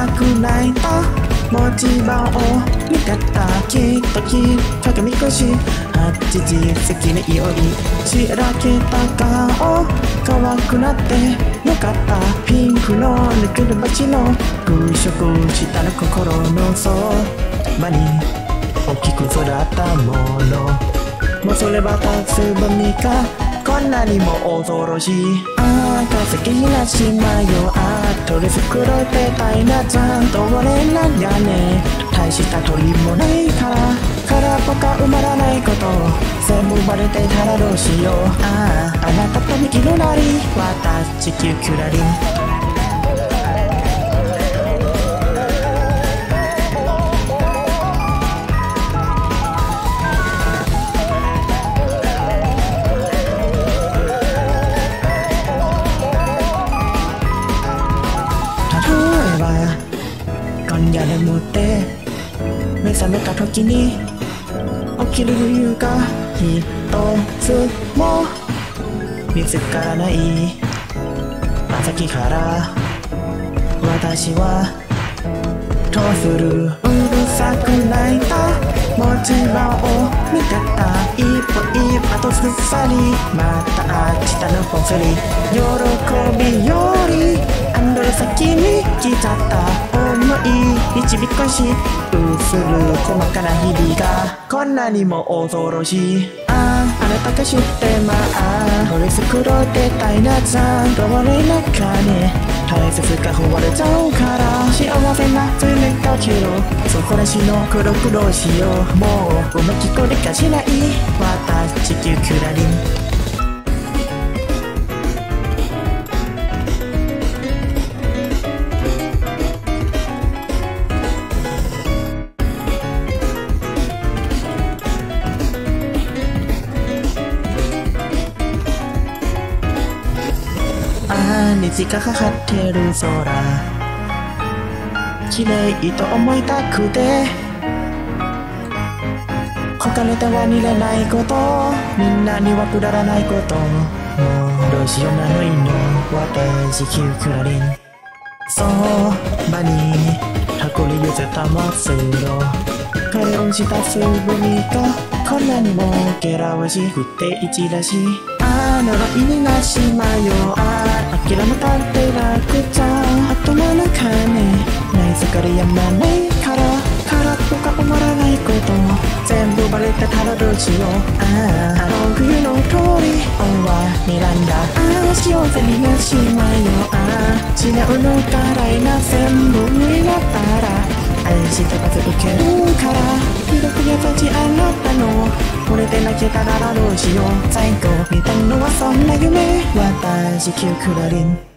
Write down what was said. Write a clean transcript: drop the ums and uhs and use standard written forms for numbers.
たくないあ持ち場を見たたきとき高みこし8時席に酔いしらけた顔乾くなってよかったピンクのぬくるまちの空色したの心のそばに大きく育ったものもうそれはたつばみかこんなにも恐ろしいああ化石な島よああ取り繕ってたいなちゃんと俺なんやね大した鳥もないから空っぽか埋まらないこと全部バレていたらどうしようあああなたと握るなり私キュキュラリンや眠って目覚めた時に起きる理由が一つも見つからない朝日から私はどうするうるさく泣いた持ち場を見てた一歩一歩とすっさりまた明日のぽつり喜びよりアンドル先に来ちゃった導かしうする細かな日々がこんなにも恐ろしいあああなたが知ってまあ取り繕ってたいなちゃんと俺の中で大切が壊れちゃうから幸せなつめかけろそこらしの黒黒しようもううまきこりかしない私キュキュラリン虹がかかってる空綺麗と思いたくて他の手は見れないことみんなにはくだらないこともうどうしようもないの私キュクラリンそばに運び寄せたまつろ彼をしたすぶみがこんなにもけらわしくていちらしあの意味がしまよ諦めたって楽じゃ頭の中にないすがりやまないから空っぽが埋まらないこと全部バレてたらどうしようあの冬の通り恩は睨んだああ幸せになしまよああ違うのからいな全部になったら愛してまず受けるから優しいあなたのこれで泣けたらどうしよう最後見たのはそんな夢私キュクラリン